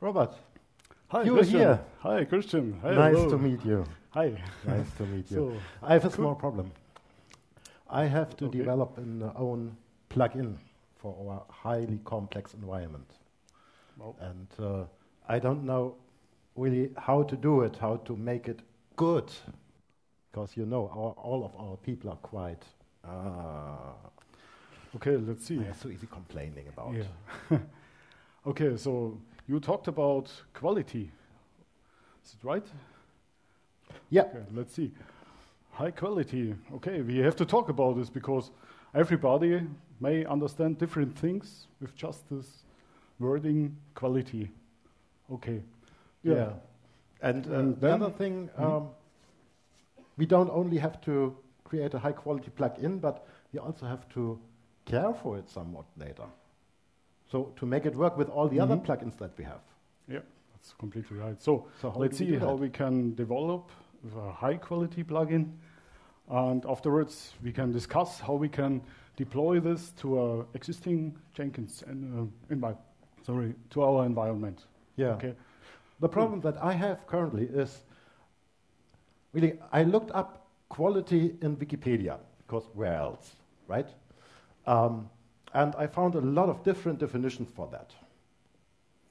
Robert. Hi, you're Christian. Here. Hi, Christian. Hi, nice hello. To meet you. Hi. Nice to meet you. So I have a small problem. I have to develop an own plug-in for our highly complex environment. Well. And I don't know really how to do it, how to make it good. Because you know, all of our people are quite... Okay, let's see. They're so easy complaining about. Yeah. Okay, so you talked about quality. Is it right? Yeah. Okay, let's see. High quality. Okay, we have to talk about this because everybody may understand different things with just this wording quality. Okay. Yeah. And the other thing, we don't only have to create a high quality plug-in, but we also have to care for it somewhat later. So to make it work with all the other plugins that we have. Yeah, that's completely right. So let's see how we can develop a high quality plugin, and afterwards we can discuss how we can deploy this to our existing Jenkins and to our environment. Yeah. Okay. The problem that I have currently is really I looked up quality in Wikipedia because where else, right? And I found a lot of different definitions for that.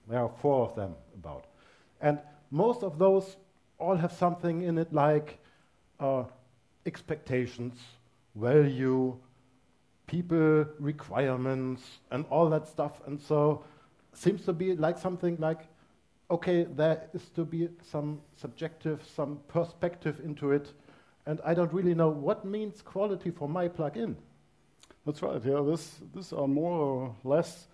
There are 4 of them about. And most of those all have something in it like expectations, value, people, requirements, and all that stuff. And so seems to be like something like, okay, there is to be some subjective, some perspective into it. And I don't really know what means quality for my plugin. That's right, yeah. These are more or less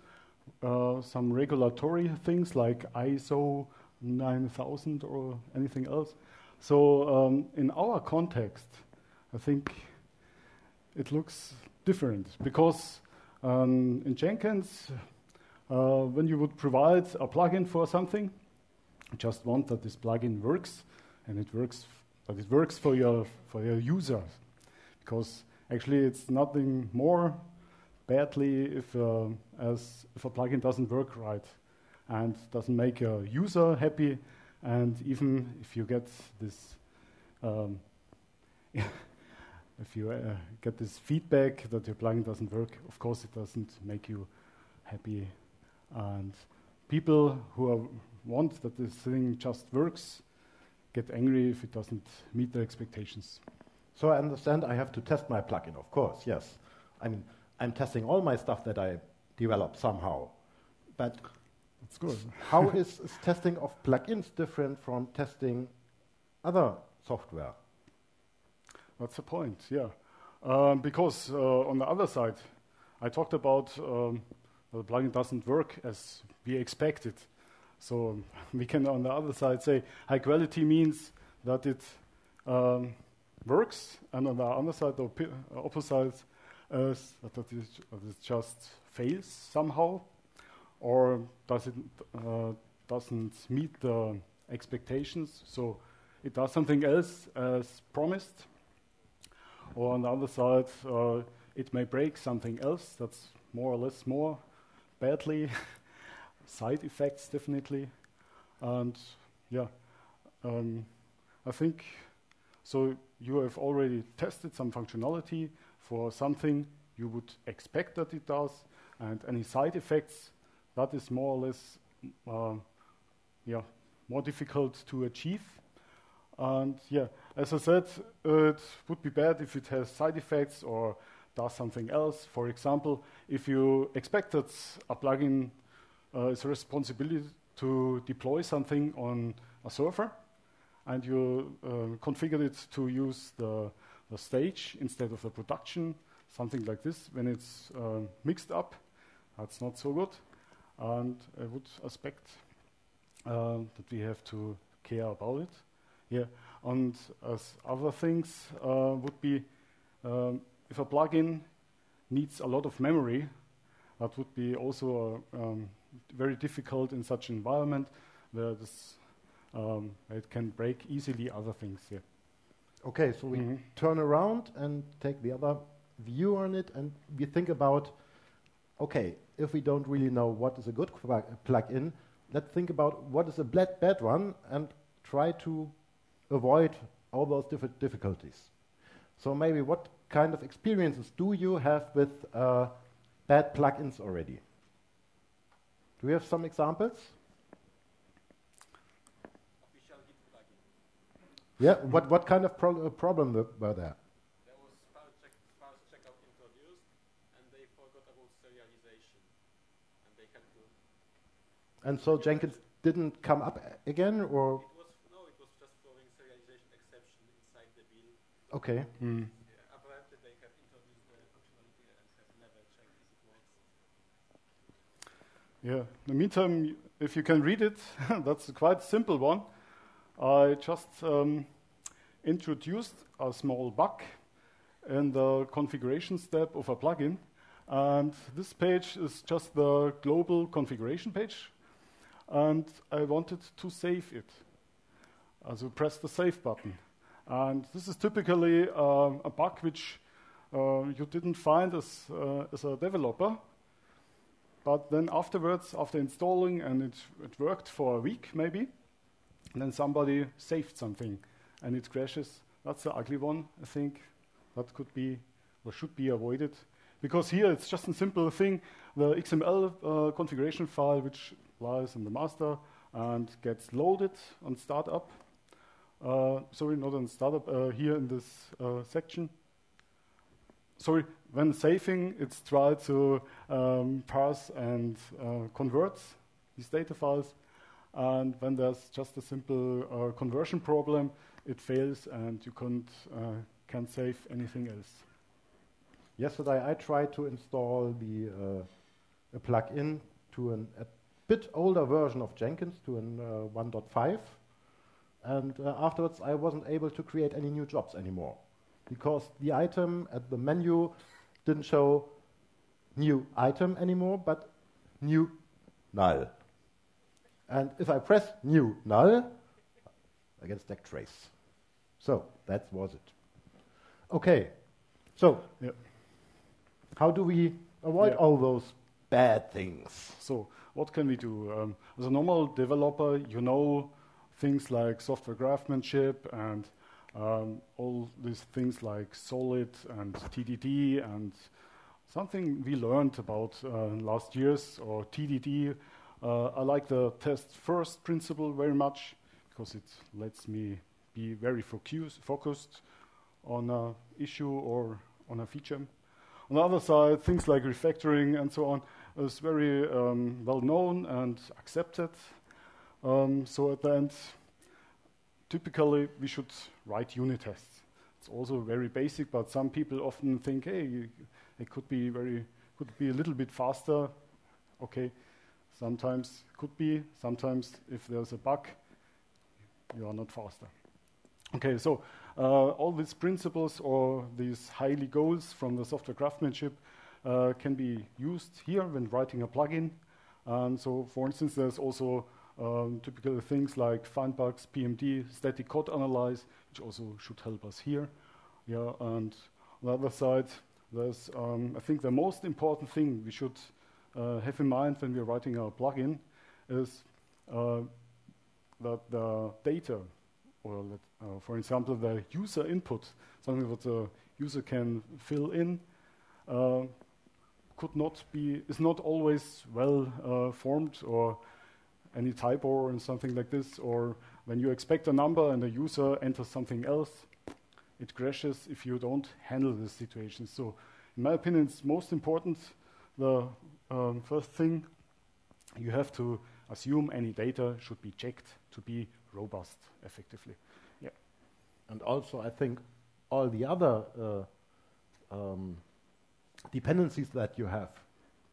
some regulatory things like ISO 9000 or anything else. So in our context, I think it looks different because in Jenkins, when you would provide a plugin for something, you just want that this plugin works and it works for your users, because actually, it's nothing more badly if a plugin doesn't work right and doesn't make a user happy, and even if you get this get this feedback that your plugin doesn't work, of course it doesn't make you happy. And people who want that this thing just works get angry if it doesn't meet their expectations. So I understand I have to test my plugin, of course, yes. I mean, I'm testing all my stuff that I develop somehow. But that's good. How is testing of plugins different from testing other software? That's the point, yeah. Because on the other side, I talked about the plugin doesn't work as we expected. So we can, on the other side, say high quality means that it... works, and on the other side, the opposite side, that it just fails somehow, or doesn't meet the expectations, so it does something else as promised, or on the other side, it may break something else that's more or less more badly, side effects definitely, and yeah, I think so. You have already tested some functionality for something you would expect that it does, and any side effects, that is more or less more difficult to achieve. And yeah, as I said, it would be bad if it has side effects or does something else. For example, if you expect that a plugin is responsible to deploy something on a server, and you configured it to use the stage instead of the production, something like this. When it's mixed up, that's not so good. And I would expect that we have to care about it. Yeah. And as other things would be, if a plugin needs a lot of memory, that would be also very difficult in such an environment where this it can break easily other things, yeah. Okay, so we turn around and take the other view on it, and we think about, okay, if we don't really know what is a good plug-in, let's think about what is a bad one and try to avoid all those difficulties. So maybe what kind of experiences do you have with bad plugins already? Do we have some examples? Yeah, what kind of problem were there? There was fast checkout introduced, and they forgot about serialization, and they had to. And so Jenkins didn't come up again, or? It was just throwing serialization exception inside the bill. Okay. Mm. Yeah, apparently they have introduced the functionality and have never checked if it works. Yeah. In the meantime, if you can read it, that's a quite simple one. I just introduced a small bug in the configuration step of a plugin. And this page is just the global configuration page. And I wanted to save it. So press the save button. And this is typically a bug which you didn't find as a developer. But then afterwards, after installing, and it worked for a week maybe, and then somebody saved something, and it crashes. That's an ugly one, I think. That could be or should be avoided. Because here it's just a simple thing, the XML configuration file, which lies in the master and gets loaded on startup. Sorry, not on startup, here in this section. Sorry, when saving, it's tried to parse and convert these data files. And when there's just a simple conversion problem, it fails and you can't save anything else. Yesterday I tried to install a plugin to a bit older version of Jenkins, to an 1.5. And afterwards I wasn't able to create any new jobs anymore, because the item at the menu didn't show new item anymore, but new null. And if I press new null, I get stack trace. So that was it. Okay. So how do we avoid all those bad things? So what can we do? As a normal developer, you know things like software craftsmanship and all these things like solid and TDD, and something we learned about last year's or TDD. I like the test-first principle very much, because it lets me be very focused on an issue or on a feature. On the other side, things like refactoring and so on is very well-known and accepted. So at the end, typically, we should write unit tests. It's also very basic, but some people often think, hey, it could be a little bit faster. Okay. Sometimes could be, sometimes if there's a bug, you are not faster. Okay, so all these principles or these highly goals from the software craftsmanship can be used here when writing a plugin. So for instance, there's also typical things like find bugs, PMD, static code analyze, which also should help us here. Yeah, and on the other side, there's I think the most important thing we should have in mind when we're writing our plugin is that the data, or that, for example, the user input, something that the user can fill in, is not always well formed, or any typo or something like this, or when you expect a number and the user enters something else, it crashes if you don't handle this situation. So, in my opinion, it's most important the first thing, you have to assume any data should be checked to be robust, effectively. Yeah. And also, I think all the other dependencies that you have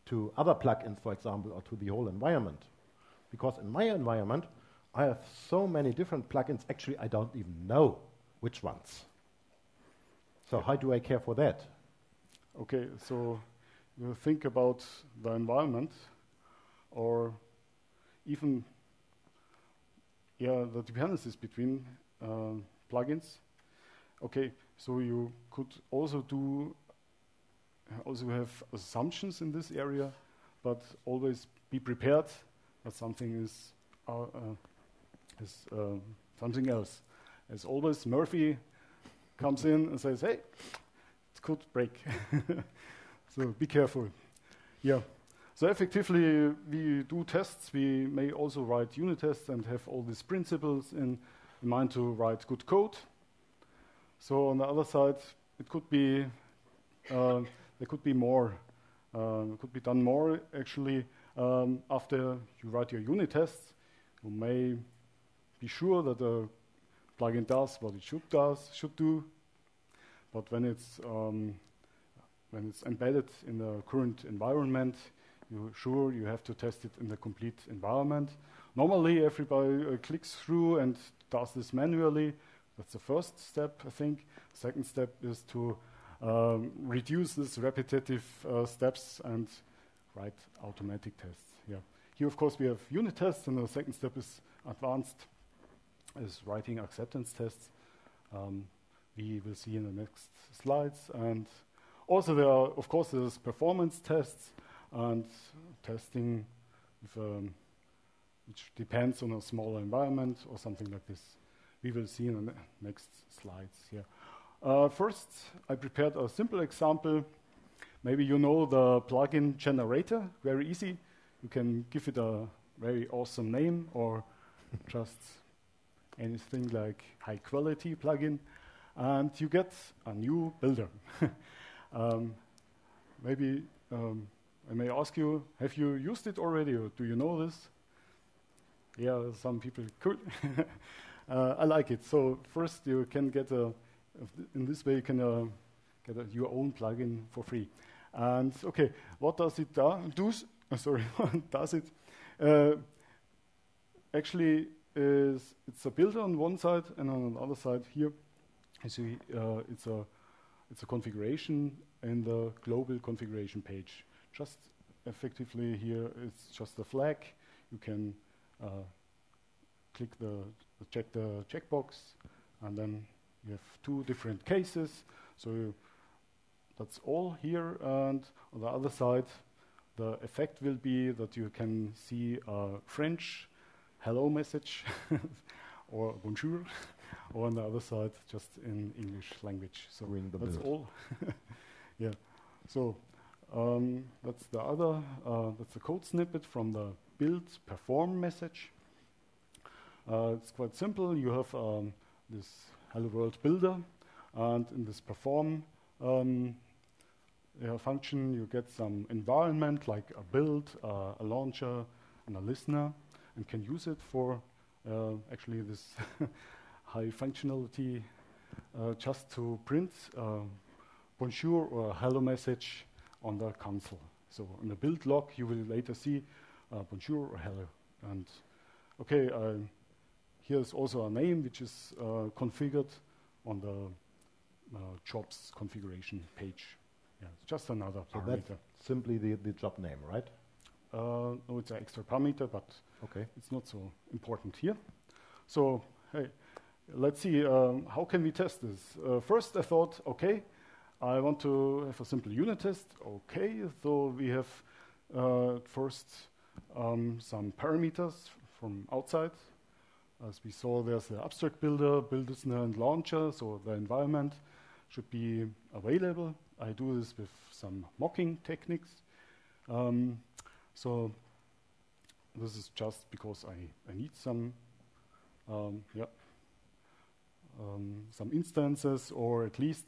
to other plugins, for example, or to the whole environment. Because in my environment, I have so many different plugins, actually I don't even know which ones. So how do I care for that? Okay, so you think about the environment, or even the dependencies between plugins. Okay, so you could also have assumptions in this area, but always be prepared that something is something else. As always, Murphy comes in and says, hey, it could break. So be careful. Yeah. So effectively, we do tests. We may also write unit tests and have all these principles in mind to write good code. So on the other side, it could be there could be more. Could be done more, actually. After you write your unit tests, you may be sure that the plugin does what it should do. But when it's embedded in the current environment, you're sure you have to test it in the complete environment. Normally, everybody clicks through and does this manually. That's the first step, I think. Second step is to reduce these repetitive steps and write automatic tests. Yeah. Here, of course, we have unit tests, and the second step is advanced, is writing acceptance tests. We will see in the next slides. And also, there are, of course, there's performance tests and testing, which depends on a smaller environment or something like this. We will see in the next slides here. First, I prepared a simple example. Maybe you know the plugin generator, very easy. You can give it a very awesome name or just anything like high quality plugin, and you get a new builder. Maybe I may ask you, have you used it already, or do you know this? Yeah, some people could. I like it. So first, you can get a, in this way, you can get your own plugin for free. And okay, what does it do? Sorry, what does it? Actually, it's a builder on one side, and on the other side here, you see, it's a configuration in the global configuration page. Just effectively here, it's just a flag. You can click the checkbox, and then you have two different cases. So that's all here. And on the other side, the effect will be that you can see a French hello message or bonjour, or on the other side, just in English language. So that's all. Yeah. So that's the other. That's a code snippet from the build perform message. It's quite simple. You have this hello world builder, and in this perform function, you get some environment like a build, a launcher, and a listener, and can use it for actually this high functionality just to print bonjour or hello message on the console. So in the build log, you will later see bonjour or hello. And okay, here's also a name which is configured on the jobs configuration page. Yeah, it's just another parameter. That's simply the job name, right? No, it's an extra parameter, but okay, it's not so important here. So hey, let's see how can we test this. First, I thought, okay, I want to have a simple unit test. Okay, so we have first some parameters from outside. As we saw, there's the abstract builder, build listener, and launcher, so the environment should be available. I do this with some mocking techniques. So this is just because I need some instances, or at least,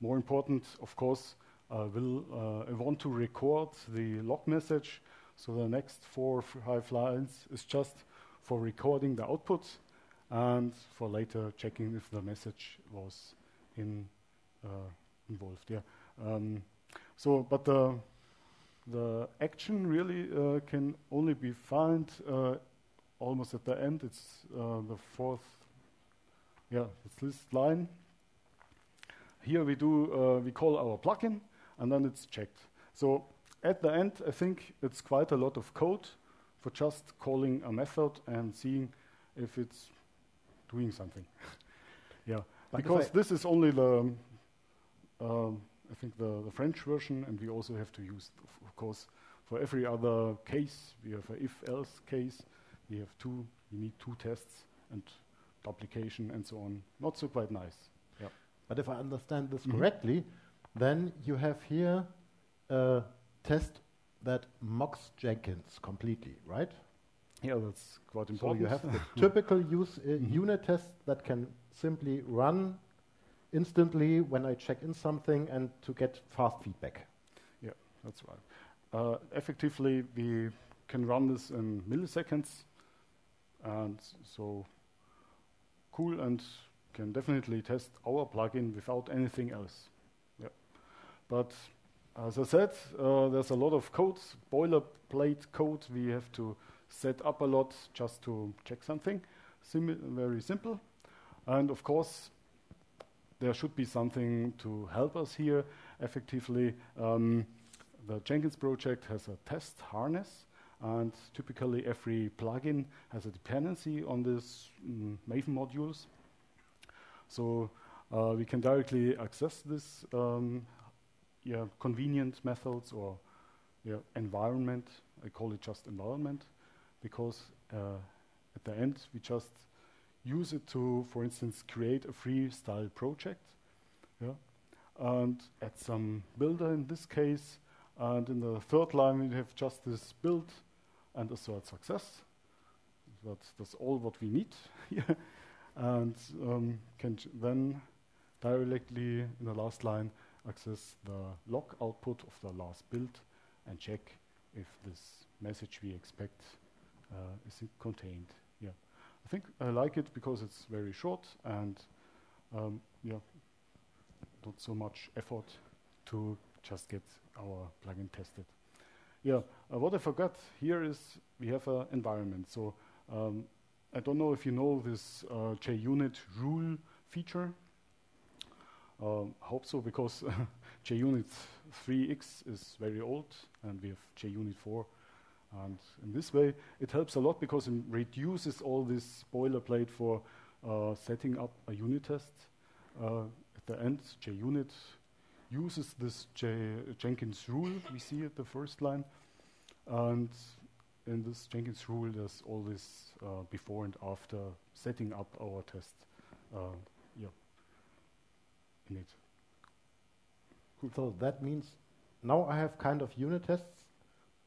more important, of course, I want to record the log message. So the next 4 or 5 lines is just for recording the output and for later checking if the message was involved. Yeah. But the action really can only be found almost at the end. It's the fourth. Yeah, it's this line. Here we call our plugin, and then it's checked. So at the end, I think it's quite a lot of code for just calling a method and seeing if it's doing something. Yeah, but because this is only the, I think the French version, and we also have to use, of course, for every other case, we have an if-else case. We have two, you need two tests and duplication and so on. Not so quite nice. Yep. But if I understand this correctly, then you have here a test that mocks Jenkins completely, right? Yeah, that's quite important. So you have the typical use unit test that can simply run instantly when I check in something and to get fast feedback. Yeah, that's right. Effectively, we can run this in milliseconds, and so cool, and can definitely test our plugin without anything else. Yeah. But as I said, there's a lot of code, boilerplate code. We have to set up a lot just to check something. Very simple. And of course, there should be something to help us here effectively. The Jenkins project has a test harness, and typically every plugin has a dependency on this Maven modules. So we can directly access this convenient methods or environment. I call it just environment because at the end we just use it to, for instance, create a freestyle project and add some builder in this case. And in the third line, we have just this build and assert success. That's all what we need here. And can then directly, in the last line, access the log output of the last build and check if this message we expect is contained. Yeah, I think I like it because it's very short and not so much effort to just get our plugin tested. Yeah, what I forgot here is we have an environment. So I don't know if you know this JUnit rule feature. Hope so, because JUnit 3x is very old, and we have JUnit 4. And in this way, it helps a lot because it reduces all this boilerplate for setting up a unit test. At the end, JUnit uses this Jenkins rule we see at the first line, and in this Jenkins rule there's all this before and after setting up our test in it. Cool. So that means now I have kind of unit tests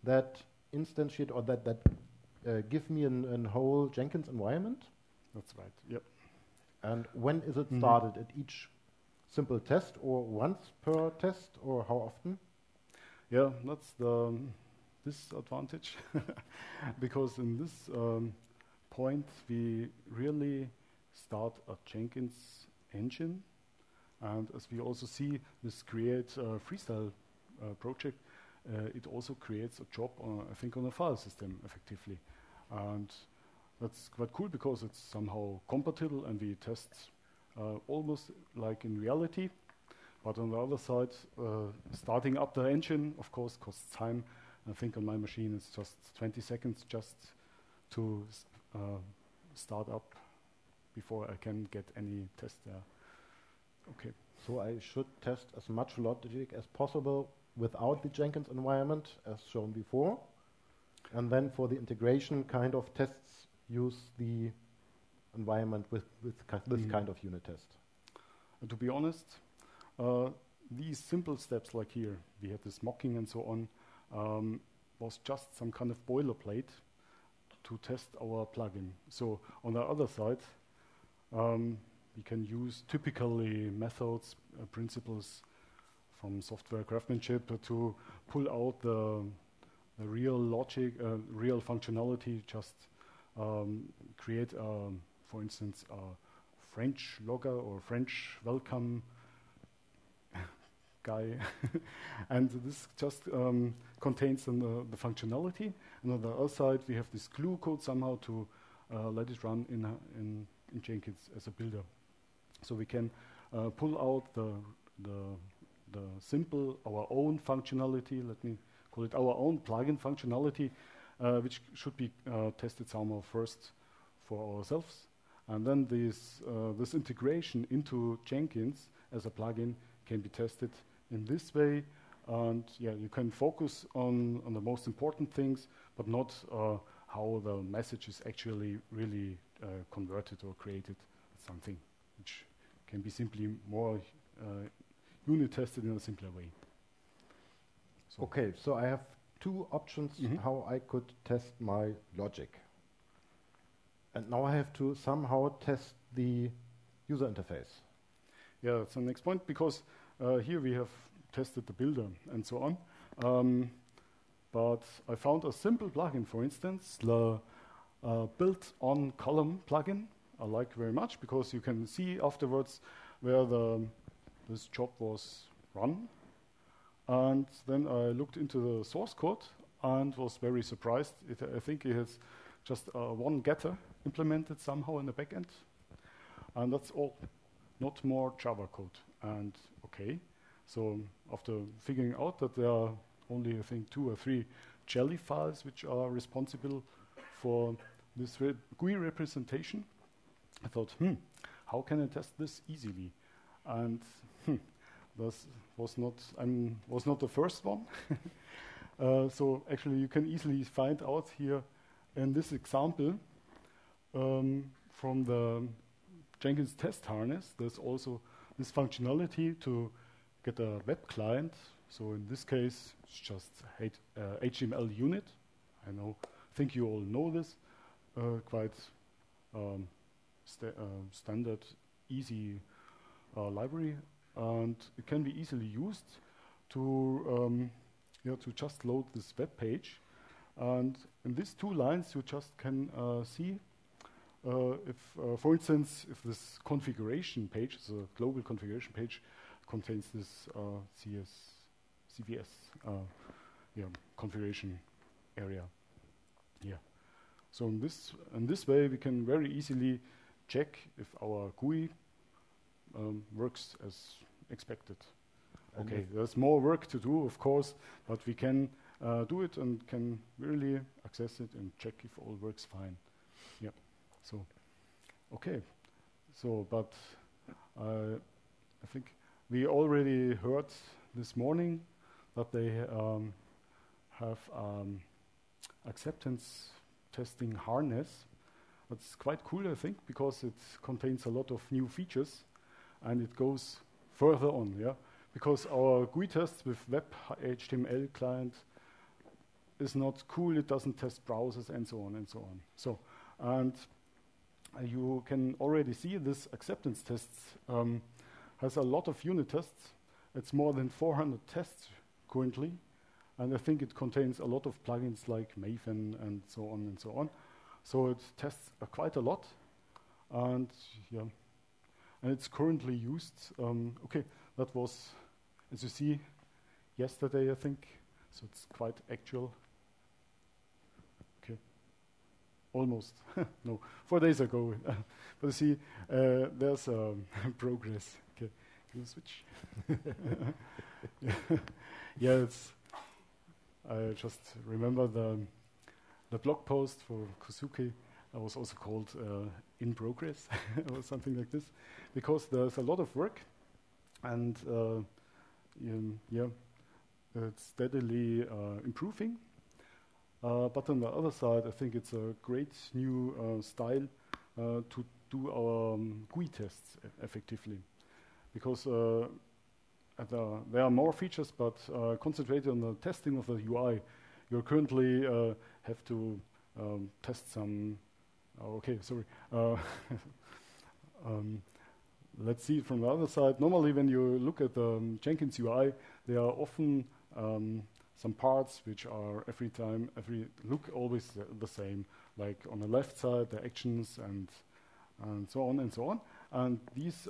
that instantiate or that give me an whole Jenkins environment. That's right, yep. And when is it started at each simple test, or once per test, or how often? Yeah, that's the disadvantage, because in this point we really start a Jenkins engine, and as we also see, this creates a freestyle project. It also creates a job, I think, on a file system effectively, and that's quite cool because it's somehow compatible, and we test almost like in reality. But on the other side, starting up the engine, of course, costs time. I think on my machine it's just 20 seconds just to start up before I can get any test there. Okay. So I should test as much logic as possible without the Jenkins environment, as shown before. And then for the integration kind of tests, use the environment with this kind of unit test. And to be honest, these simple steps like here, we had this mocking and so on, was just some kind of boilerplate to test our plugin. So on the other side, we can use typically methods, principles from software craftsmanship to pull out the real logic, real functionality, just create for instance, a French logger or French welcome guy. And this just contains the functionality. And on the other side, we have this glue code somehow to let it run in Jenkins as a builder. So we can pull out the simple, our own functionality, let me call it our own plugin functionality, which should be tested somehow first for ourselves, and then this integration into Jenkins as a plugin can be tested in this way And yeah, you can focus on the most important things, but not how the message is actually really converted or created. It's something which can be simply more unit tested in a simpler way. So okay, so I have two options how I could test my logic. And now I have to somehow test the user interface. Yeah, that's the next point, because here we have tested the builder and so on. But I found a simple plugin, for instance, the built-on column plugin. I like very much because you can see afterwards where this job was run. And then I looked into the source code and was very surprised. I think it has just one getter implemented somehow in the backend. And that's all, not more Java code. And okay, so after figuring out that there are only, I think, 2 or 3 Jelly files which are responsible for this GUI representation, I thought, how can I test this easily? And I was not the first one. So actually, you can easily find out here in this example from the Jenkins test harness. There's also this functionality to get a web client. So in this case, it's just HTML unit. I think you all know this. Quite standard, easy library, and it can be easily used to just load this web page. And in these 2 lines, you just can see if, for instance, if this configuration page, the global configuration page, contains this CVS configuration area. Yeah. So in this way, we can very easily check if our GUI works as expected. And okay, there's more work to do, of course, but we can do it and can really access it and check if all works fine. Yeah. So okay. So but I think we already heard this morning that they have acceptance testing harness. That's quite cool, I think, because it contains a lot of new features and it goes further on, yeah? Because our GUI tests with web HTML client is not cool, it doesn't test browsers and so on and so on. So, and you can already see this acceptance tests has a lot of unit tests. It's more than 400 tests currently, and I think it contains a lot of plugins like Maven and so on and so on. So it tests quite a lot, and yeah, and it's currently used. Okay, that was, as you see, yesterday, I think. So it's quite actual. Okay, almost no, 4 days ago. But you see, there's progress. Okay, can you switch? Yeah, it's. I just remember the blog post for Kosuke was also called In Progress or something like this, because there's a lot of work and yeah, it's steadily improving. But on the other side, I think it's a great new style to do our GUI tests effectively, because there are more features, but concentrated on the testing of the UI. You currently have to test some. Oh, okay, sorry. Let's see from the other side. Normally, when you look at the Jenkins UI, there are often some parts which are always the same. Like on the left side, the actions and so on and so on. And these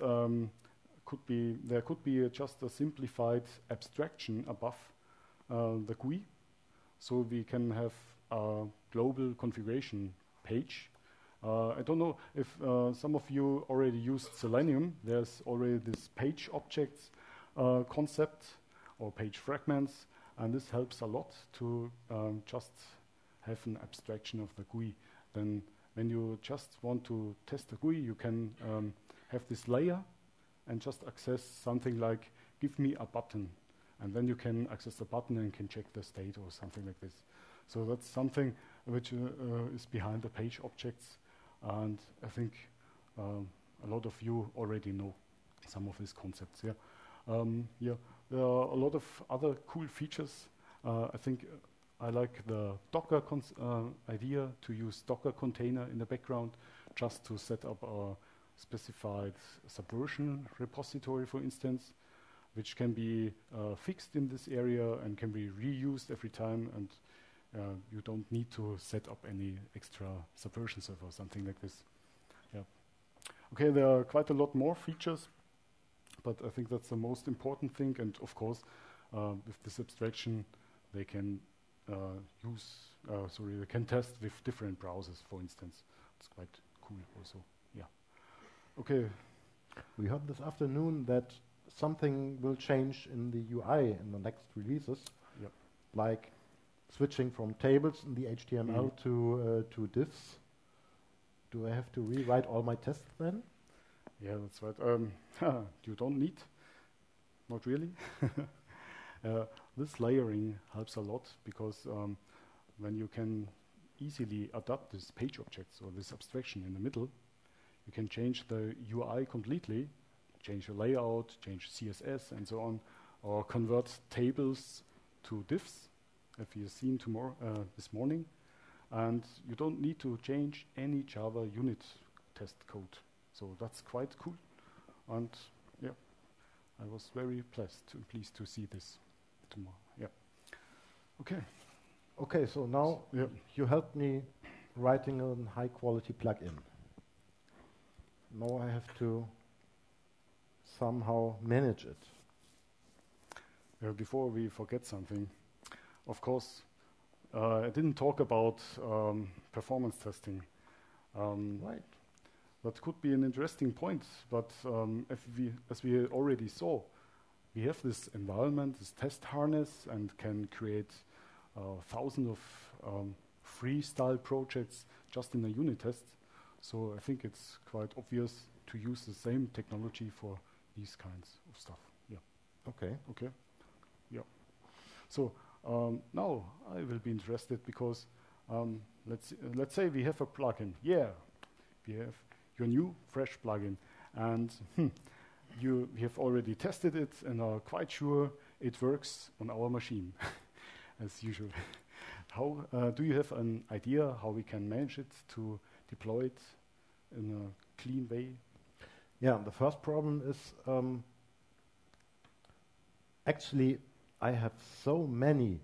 there could be just a simplified abstraction above the GUI. So we can have a global configuration page. I don't know if some of you already used Selenium. There's already this page objects concept or page fragments, and this helps a lot to just have an abstraction of the GUI. Then when you just want to test the GUI, you can have this layer and just access something like, give me a button. and then you can access the button and can check the state or something like this. So that's something which is behind the page objects, and I think a lot of you already know some of these concepts. Yeah, there are a lot of other cool features. I think I like the Docker idea to use Docker container in the background just to set up our specified Subversion repository, for instance, which can be fixed in this area and can be reused every time, and you don't need to set up any extra Subversion server or something like this. Yeah. Okay, there are quite a lot more features, but I think that's the most important thing. And of course, with this abstraction, they can they can test with different browsers, for instance. It's quite cool also. Yeah. Okay. We heard this afternoon that something will change in the UI in the next releases, yep, like switching from tables in the HTML to diffs. Do I have to rewrite all my tests then? Yeah, that's right. You don't need, not really. This layering helps a lot because when you can easily adapt these page objects or this abstraction in the middle, you can change the UI completely, change the layout, change CSS and so on, or convert tables to divs, if you've seen this morning. And you don't need to change any Java unit test code. So that's quite cool. And yeah, I was very pleased to see this tomorrow. Yeah. Okay. Okay, so now you helped me writing a high quality plugin. Now I have to somehow manage it. Before we forget something, of course, I didn't talk about performance testing. Right. That could be an interesting point, but as we already saw, we have this environment, this test harness, and can create thousands of freestyle projects just in a unit test. So I think it's quite obvious to use the same technology for these kinds of stuff. Yeah. Okay. Okay. Yeah. So now I will be interested because let's say we have a plugin. Yeah, we have your new fresh plugin, and we have already tested it and are quite sure it works on our machine, as usual. How do you have an idea how we can manage it to deploy it in a clean way? Yeah, the first problem is actually I have so many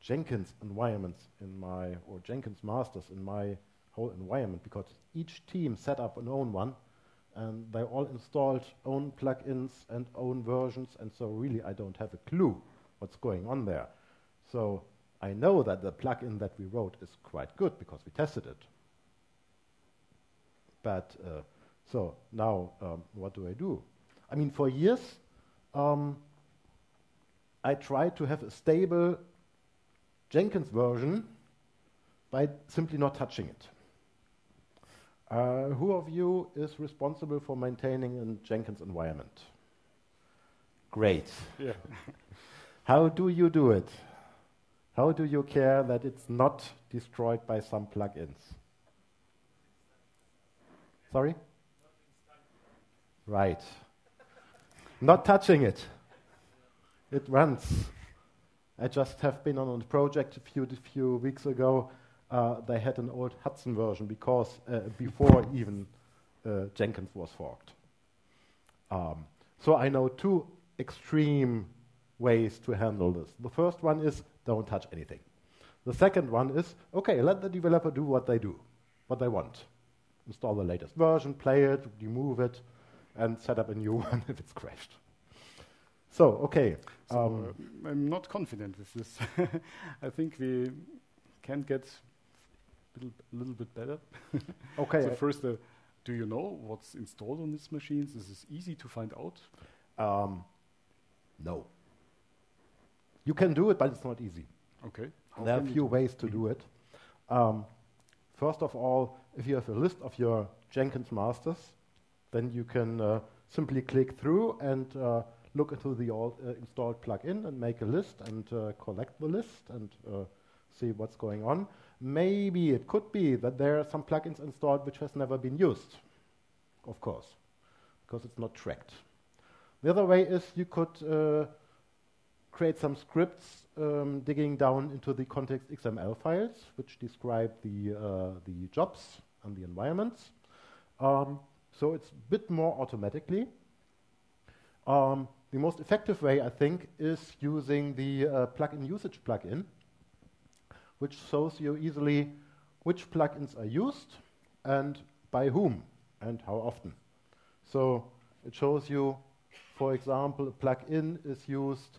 Jenkins environments in my, or Jenkins masters in my whole environment, because each team set up an own one and they all installed own plugins and own versions, and so really I don't have a clue what's going on there. So I know that the plugin that we wrote is quite good because we tested it. But so now what do I do? I mean, for years I tried to have a stable Jenkins version by simply not touching it. Who of you is responsible for maintaining a Jenkins environment? Great. Yeah. How do you do it? How do you care that it's not destroyed by some plugins? Sorry? Right. Not touching it. It runs. I just have been on a project a few weeks ago. They had an old Hudson version because before even Jenkins was forked. So I know two extreme ways to handle this. The first one is don't touch anything. The second one is, okay, let the developer do what they want. Install the latest version, play it, remove it, and set up a new one if it's crashed. So, okay. So I'm not confident with this. I think we can get a little bit better. Okay. So first, do you know what's installed on these machines? Is this easy to find out? No. You can do it, but it's not easy. Okay. There are a few ways to do it. First of all, if you have a list of your Jenkins masters, then you can simply click through and look into the installed plugin and make a list and collect the list and see what's going on. Maybe it could be that there are some plugins installed which has never been used, of course, because it's not tracked. The other way is you could create some scripts digging down into the context XML files, which describe the jobs and the environments. So it's a bit more automatically. The most effective way, I think, is using the plugin usage plugin, which shows you easily which plugins are used and by whom and how often. So it shows you, for example, a plugin is used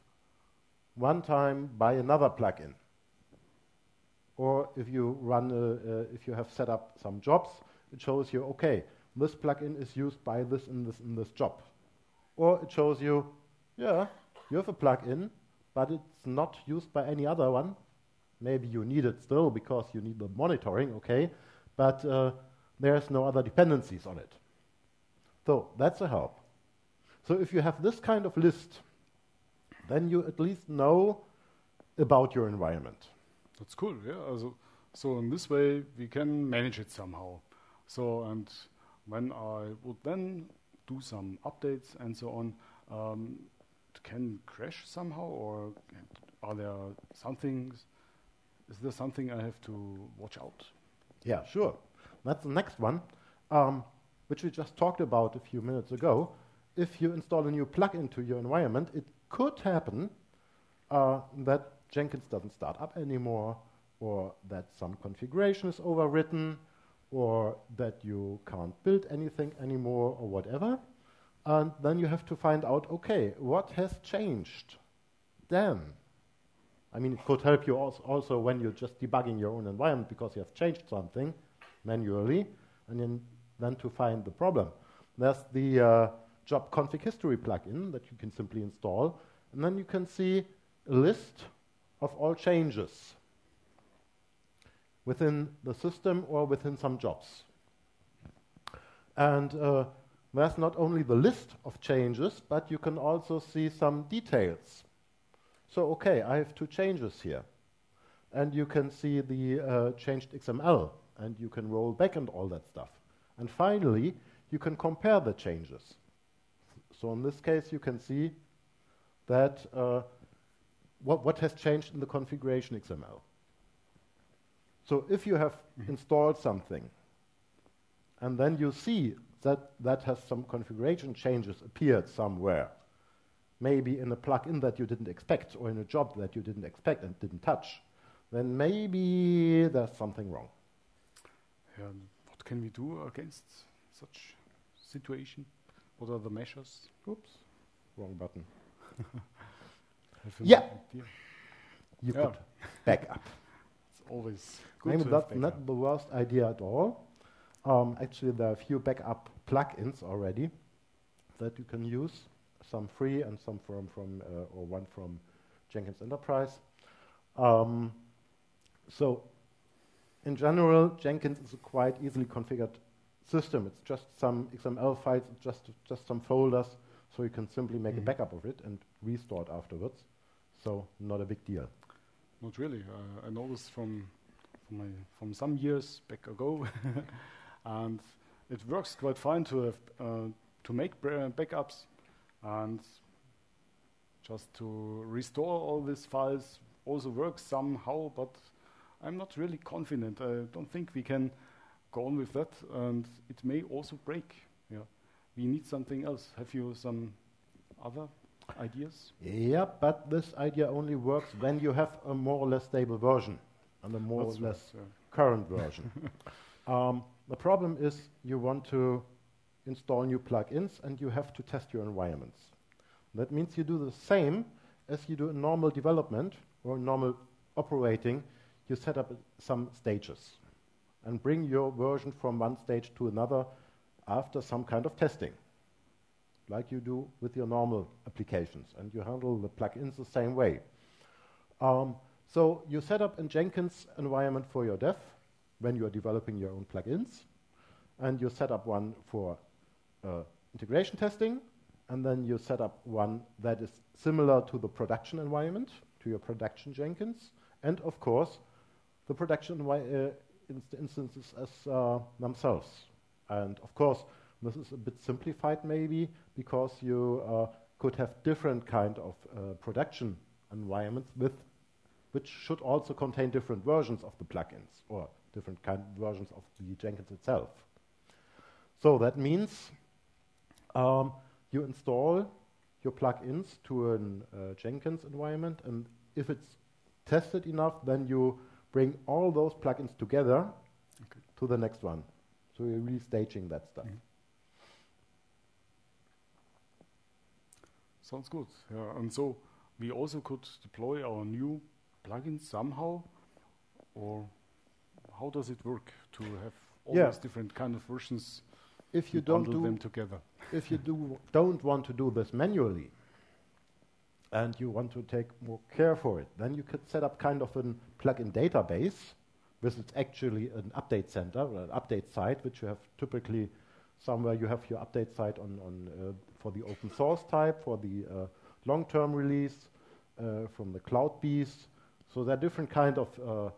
one time by another plugin. Or if you run, if you have set up some jobs, it shows you, okay, this plugin is used by this and this and this job. Or it shows you, yeah, you have a plugin, but it's not used by any other one. Maybe you need it still because you need the monitoring, okay, but there's no other dependencies on it. So that's a help. So if you have this kind of list, then you at least know about your environment. That's cool, yeah. Also, so in this way, we can manage it somehow. So, and when I would then do some updates and so on, it can crash somehow, or are there some things? Is there something I have to watch out? Yeah, sure. That's the next one, which we just talked about a few minutes ago. If you install a new plugin to your environment, it could happen that Jenkins doesn't start up anymore, or that some configuration is overwritten, or that you can't build anything anymore, or whatever. And then you have to find out, okay, what has changed? Damn. I mean, it could help you also when you're just debugging your own environment because you have changed something manually, and then to find the problem. There's the job config history plugin that you can simply install, and then you can see a list of all changes within the system or within some jobs. And there's not only the list of changes, but you can also see some details. So, okay, I have two changes here. And you can see the changed XML, and you can roll back and all that stuff. And finally, you can compare the changes. So in this case, you can see that what has changed in the configuration XML. So if you have installed something, and then you see that that has some configuration changes appeared somewhere, maybe in a plugin that you didn't expect, or in a job that you didn't expect and didn't touch, then maybe there's something wrong. What can we do against such situation? What are the measures? Oops, wrong button. Yeah, you could back up. It's always good. Maybe that's not the worst idea at all. Actually, there are a few backup plugins already that you can use. Some free and some one from Jenkins Enterprise. So in general, Jenkins is a quite easily configured system. It's just some XML files, just some folders, so you can simply make a backup of it and restore it afterwards. So not a big deal. Not really. I noticed from some years back ago, and it works quite fine to have to make backups. And just to restore all these files also works somehow, but I'm not really confident. I don't think we can go on with that, and it may also break. Yeah, we need something else. Have you some other ideas? Yeah, but this idea only works when you have a more or less stable version and a more or less current version. The problem is you want to install new plugins, and you have to test your environments. That means you do the same as you do in normal development or normal operating. You set up some stages and bring your version from one stage to another after some kind of testing, like you do with your normal applications. And you handle the plugins the same way. So you set up a Jenkins environment for your dev when you are developing your own plugins, and you set up one for integration testing, and then you set up one that is similar to the production environment, to your production Jenkins, and of course, the production instances as themselves. And of course, this is a bit simplified maybe, because you could have different kind of production environments which should also contain different versions of the plugins or different kind of versions of the Jenkins itself. So that means you install your plugins to an Jenkins environment, and if it's tested enough, then you bring all those plugins together to the next one. So you're really staging that stuff. Mm-hmm. Sounds good. Yeah, and so we also could deploy our new plugins somehow, or how does it work to have all these different kind of versions? If you don't do them together, if you don't want to do this manually, and you want to take more care for it, then you could set up kind of a plugin database, which is actually an update center or an update site, which you have typically somewhere. You have your update site for the open source type, for the long-term release, from the cloud piece. So there are different kind of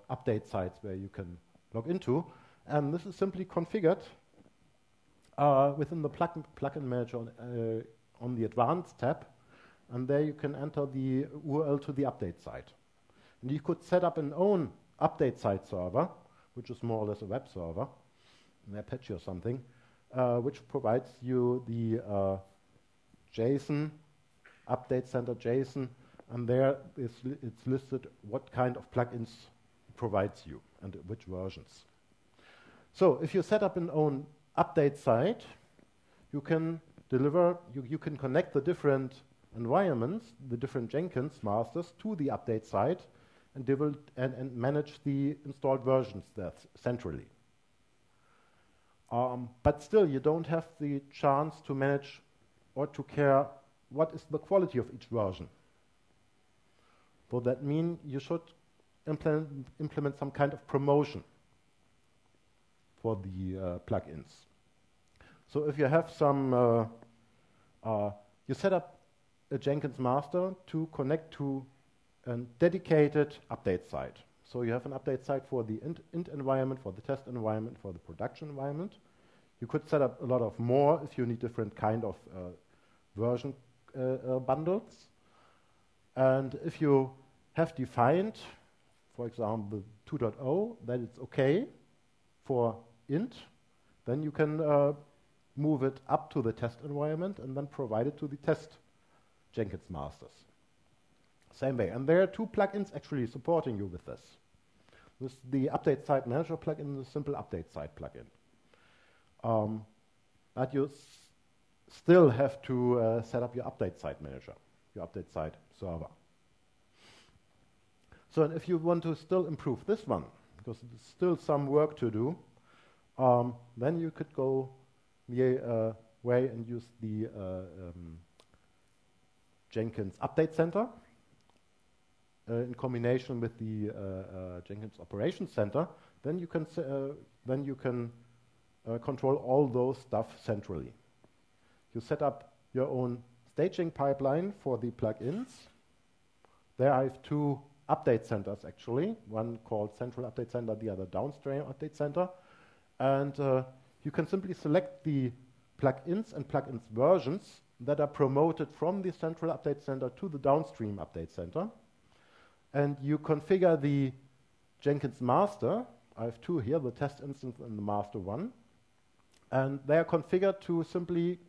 update sites where you can log into, and this is simply configured within the plugin manager on the advanced tab, and there you can enter the URL to the update site. And you could set up an own update site server, which is more or less a web server, an Apache or something, which provides you the JSON, update center JSON, and there it's listed what kind of plugins it provides you and which versions. So if you set up an own update site, you can deliver, you can connect the different environments, the different Jenkins masters to the update site and manage the installed versions there centrally. But still, you don't have the chance to manage or to care what is the quality of each version. So that means you should implement some kind of promotion for the plugins. So if you have some, you set up a Jenkins master to connect to a dedicated update site. So you have an update site for the int environment, for the test environment, for the production environment. You could set up a lot of more if you need different kind of version bundles. And if you have defined, for example, 2.0, that it's okay for int, then you can move it up to the test environment and then provide it to the test Jenkins masters. Same way. And there are two plugins actually supporting you with this. This is the Update Site Manager plugin and the Simple Update Site plugin. But you still have to set up your Update Site Manager, your Update Site server. So and if you want to still improve this one, because there's still some work to do, then you could go the way and use the Jenkins Update Center in combination with the Jenkins Operations Center. Then you can control all those stuff centrally. You set up your own staging pipeline for the plugins. There I have two update centers actually, one called Central Update Center, the other Downstream Update Center. And you can simply select the plugins and plugins versions that are promoted from the Central Update Center to the Downstream Update Center. And you configure the Jenkins master. I have two here, the test instance and the master one. And they are configured to simply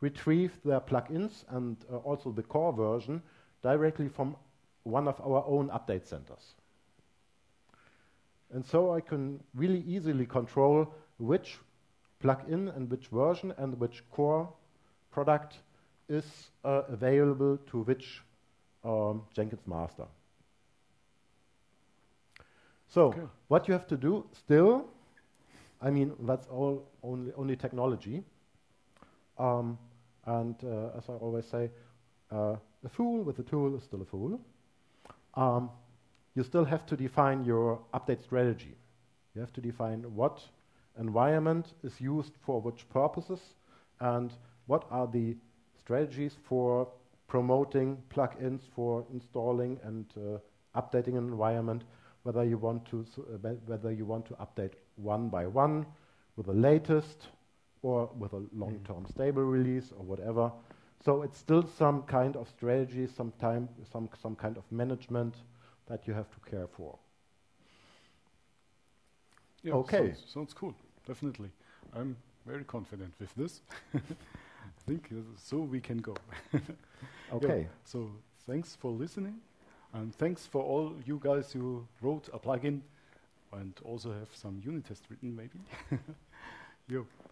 retrieve their plugins and also the core version directly from one of our own update centers. And so I can really easily control which plugin and which version and which core product is available to which Jenkins master. So what you have to do still, I mean, that's all only technology. And as I always say, a fool with a tool is still a fool. You still have to define your update strategy. You have to define what environment is used for which purposes and what are the strategies for promoting plugins, for installing and updating an environment, whether you want to update one by one with the latest or with a long-term stable release or whatever. So it's still some kind of strategy, some kind of management that you have to care for. Yeah, okay. Sounds cool, definitely. I'm very confident with this. I think so we can go. Okay. Yeah, so thanks for listening, and thanks for all you guys who wrote a plugin and also have some unit tests written, maybe. Yeah.